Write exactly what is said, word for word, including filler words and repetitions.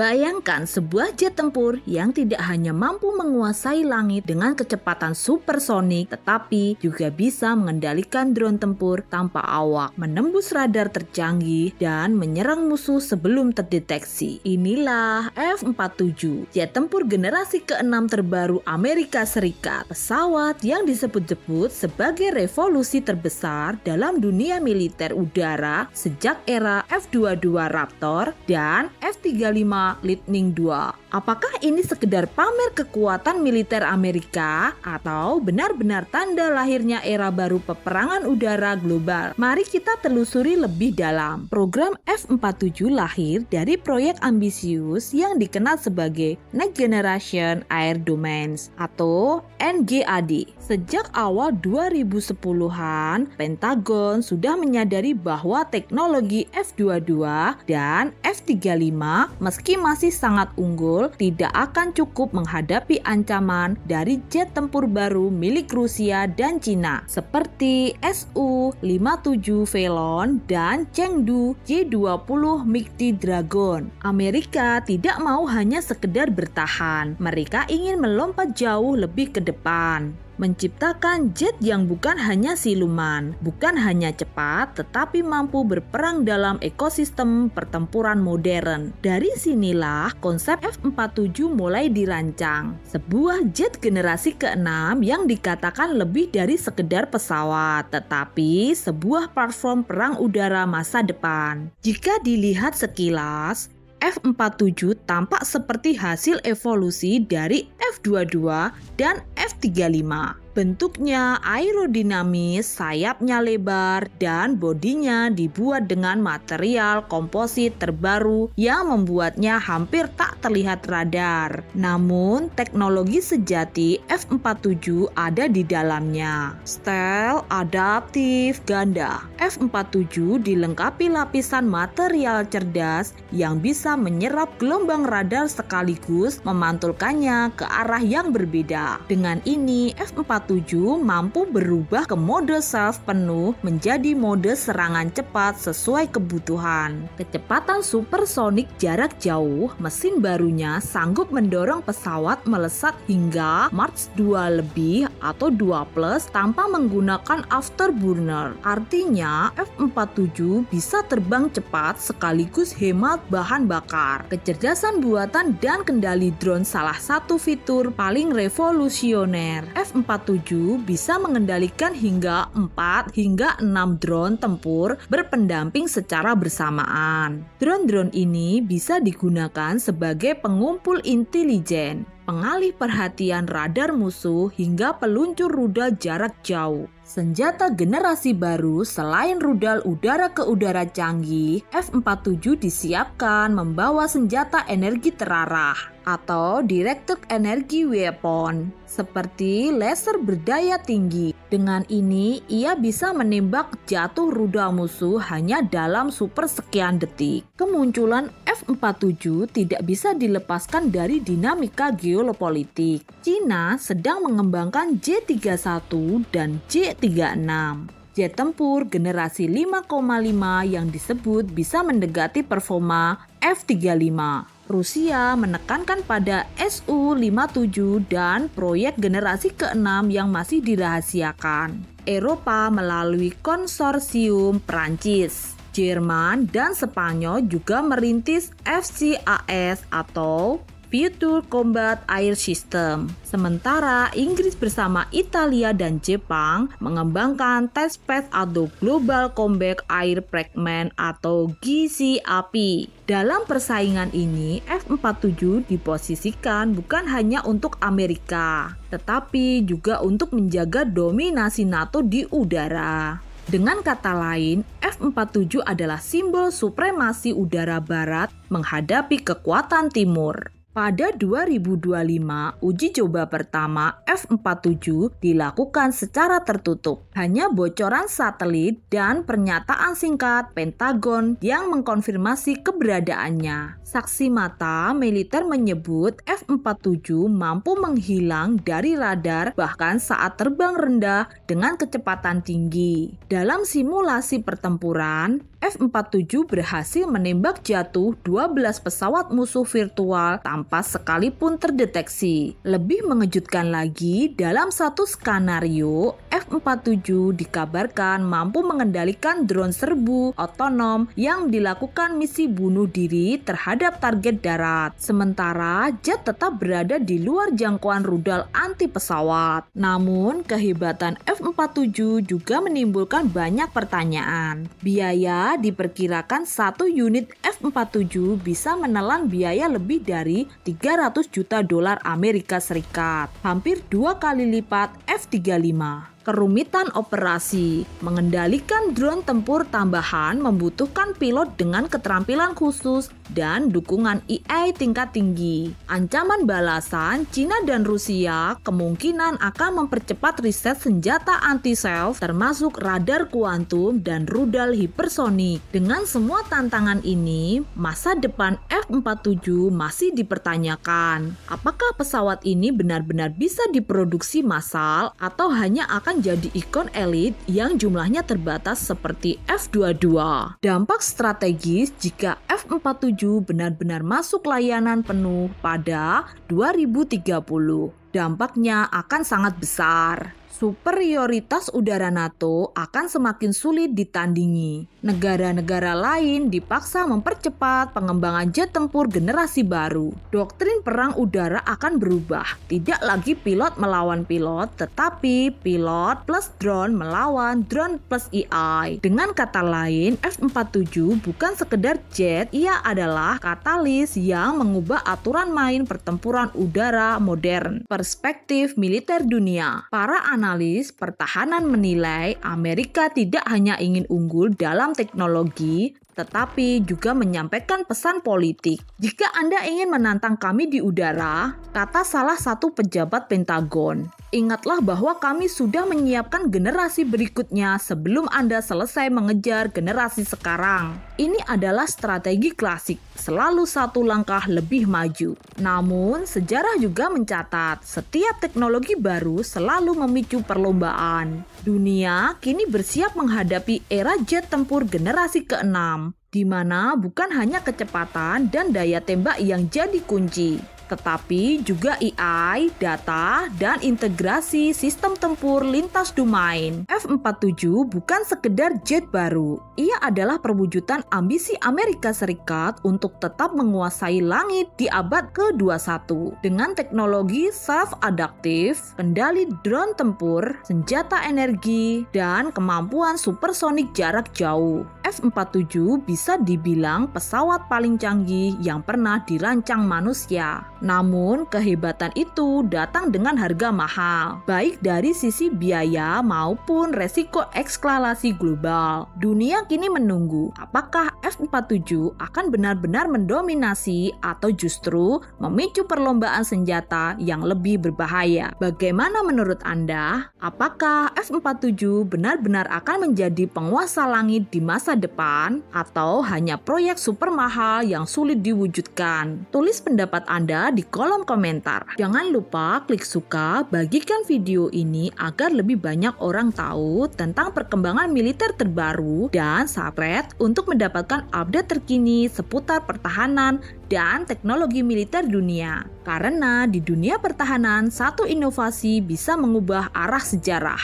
Bayangkan sebuah jet tempur yang tidak hanya mampu menguasai langit dengan kecepatan supersonik, tetapi juga bisa mengendalikan drone tempur tanpa awak, menembus radar tercanggih, dan menyerang musuh sebelum terdeteksi. Inilah F empat puluh tujuh, jet tempur generasi keenam terbaru Amerika Serikat. Pesawat yang disebut-sebut sebagai revolusi terbesar dalam dunia militer udara sejak era F dua puluh dua Raptor dan F tiga puluh lima Lightning dua. Apakah ini sekedar pamer kekuatan militer Amerika atau benar-benar tanda lahirnya era baru peperangan udara global? Mari kita telusuri lebih dalam. Program F empat puluh tujuh lahir dari proyek ambisius yang dikenal sebagai Next Generation Air Domains atau N G A D. Sejak awal dua ribu sepuluhan, Pentagon sudah menyadari bahwa teknologi F dua puluh dua dan F tiga puluh lima meski masih sangat unggul, tidak akan cukup menghadapi ancaman dari jet tempur baru milik Rusia dan Cina seperti S U lima puluh tujuh Felon dan Chengdu J dua puluh Mighty Dragon. Amerika tidak mau hanya sekedar bertahan, mereka ingin melompat jauh lebih ke depan. Menciptakan jet yang bukan hanya siluman, bukan hanya cepat, tetapi mampu berperang dalam ekosistem pertempuran modern. Dari sinilah konsep F empat puluh tujuh mulai dirancang. Sebuah jet generasi keenam yang dikatakan lebih dari sekedar pesawat, tetapi sebuah platform perang udara masa depan. Jika dilihat sekilas, F empat puluh tujuh tampak seperti hasil evolusi dari F dua puluh dua dan F tiga puluh lima. Bentuknya aerodinamis, sayapnya lebar, dan bodinya dibuat dengan material komposit terbaru yang membuatnya hampir tak terlihat radar. Namun, teknologi sejati F empat puluh tujuh ada di dalamnya. Style adaptif ganda. F empat puluh tujuh dilengkapi lapisan material cerdas yang bisa menyerap gelombang radar sekaligus memantulkannya ke arah yang berbeda. Dengan ini, F empat puluh tujuh mampu berubah ke mode self penuh menjadi mode serangan cepat sesuai kebutuhan. Kecepatan supersonik jarak jauh, mesin barunya sanggup mendorong pesawat melesat hingga Mach dua lebih atau dua plus tanpa menggunakan afterburner. Artinya F empat puluh tujuh bisa terbang cepat sekaligus hemat bahan bakar. Kecerdasan buatan dan kendali drone salah satu fitur paling revolusioner. F empat puluh tujuh bisa mengendalikan hingga empat hingga enam drone tempur berpendamping secara bersamaan. Drone-drone ini bisa digunakan sebagai pengumpul intelijen, pengalih perhatian radar musuh, hingga peluncur rudal jarak jauh. Senjata generasi baru selain rudal udara ke udara canggih, F empat puluh tujuh disiapkan membawa senjata energi terarah atau directed energy weapon seperti laser berdaya tinggi. Dengan ini, ia bisa menembak jatuh rudal musuh hanya dalam super sekian detik. Kemunculan F empat puluh tujuh tidak bisa dilepaskan dari dinamika geopolitik. Cina sedang mengembangkan J tiga puluh satu dan J tiga puluh enam. Jet tempur generasi lima koma lima yang disebut bisa mendekati performa F tiga puluh lima. Rusia menekankan pada S U lima puluh tujuh dan proyek generasi keenam yang masih dirahasiakan. Eropa melalui konsorsium Prancis, Jerman, dan Spanyol juga merintis F C A S atau Future Combat Air System. Sementara Inggris bersama Italia dan Jepang mengembangkan Tempest atau Global Combat Air Fragment atau G C A P. Dalam persaingan ini, F empat puluh tujuh diposisikan bukan hanya untuk Amerika, tetapi juga untuk menjaga dominasi NATO di udara. Dengan kata lain, F empat puluh tujuh adalah simbol supremasi udara barat menghadapi kekuatan timur. Pada dua ribu dua puluh lima, uji coba pertama F empat puluh tujuh dilakukan secara tertutup. Hanya bocoran satelit dan pernyataan singkat Pentagon yang mengkonfirmasi keberadaannya. Saksi mata militer menyebut F empat puluh tujuh mampu menghilang dari radar bahkan saat terbang rendah dengan kecepatan tinggi. Dalam simulasi pertempuran, F empat puluh tujuh berhasil menembak jatuh dua belas pesawat musuh virtual tanpa sekalipun terdeteksi. Lebih mengejutkan lagi, dalam satu skenario, F empat puluh tujuh dikabarkan mampu mengendalikan drone serbu otonom yang dilakukan misi bunuh diri terhadap target darat. Sementara jet tetap berada di luar jangkauan rudal anti pesawat. Namun, kehebatan F empat puluh tujuh juga menimbulkan banyak pertanyaan. Biaya diperkirakan satu unit F empat puluh tujuh bisa menelan biaya lebih dari tiga ratus juta dolar Amerika Serikat, hampir dua kali lipat F tiga puluh lima. Kerumitan operasi. Mengendalikan drone tempur tambahan membutuhkan pilot dengan keterampilan khusus dan dukungan A I tingkat tinggi. Ancaman balasan, China dan Rusia kemungkinan akan mempercepat riset senjata anti-self termasuk radar kuantum dan rudal hipersonik. Dengan semua tantangan ini, masa depan F empat puluh tujuh masih dipertanyakan. Apakah pesawat ini benar-benar bisa diproduksi massal atau hanya akan jadi ikon elit yang jumlahnya terbatas seperti F dua puluh dua. Dampak strategis jika F empat puluh tujuh benar-benar masuk layanan penuh pada dua ribu tiga puluh. Dampaknya akan sangat besar. Superioritas udara NATO akan semakin sulit ditandingi. Negara-negara lain dipaksa mempercepat pengembangan jet tempur generasi baru. Doktrin perang udara akan berubah. Tidak lagi pilot melawan pilot, tetapi pilot plus drone melawan drone plus A I. Dengan kata lain, F empat puluh tujuh bukan sekedar jet, ia adalah katalis yang mengubah aturan main pertempuran udara modern. Perspektif militer dunia. Para analis pertahanan menilai Amerika tidak hanya ingin unggul dalam teknologi, tetapi juga menyampaikan pesan politik. Jika Anda ingin menantang kami di udara, kata salah satu pejabat Pentagon, ingatlah bahwa kami sudah menyiapkan generasi berikutnya sebelum Anda selesai mengejar generasi sekarang. Ini adalah strategi klasik, selalu satu langkah lebih maju. Namun, sejarah juga mencatat setiap teknologi baru selalu memicu perlombaan. Dunia kini bersiap menghadapi era jet tempur generasi keenam, di mana bukan hanya kecepatan dan daya tembak yang jadi kunci, tetapi juga A I, data, dan integrasi sistem tempur lintas domain. F empat puluh tujuh bukan sekedar jet baru. Ia adalah perwujudan ambisi Amerika Serikat untuk tetap menguasai langit di abad ke dua puluh satu. Dengan teknologi self-adaptif, kendali drone tempur, senjata energi, dan kemampuan supersonik jarak jauh, F empat puluh tujuh bisa dibilang pesawat paling canggih yang pernah dirancang manusia. Namun, kehebatan itu datang dengan harga mahal, baik dari sisi biaya maupun resiko eskalasi global. Dunia kini menunggu apakah F empat puluh tujuh akan benar-benar mendominasi atau justru memicu perlombaan senjata yang lebih berbahaya. Bagaimana menurut Anda? Apakah F empat puluh tujuh benar-benar akan menjadi penguasa langit di masa depan atau hanya proyek super mahal yang sulit diwujudkan? Tulis pendapat Anda di kolom komentar. Jangan lupa klik suka, bagikan video ini agar lebih banyak orang tahu tentang perkembangan militer terbaru, dan subscribe untuk mendapatkan update terkini seputar pertahanan dan teknologi militer dunia. Karena di dunia pertahanan, satu inovasi bisa mengubah arah sejarah.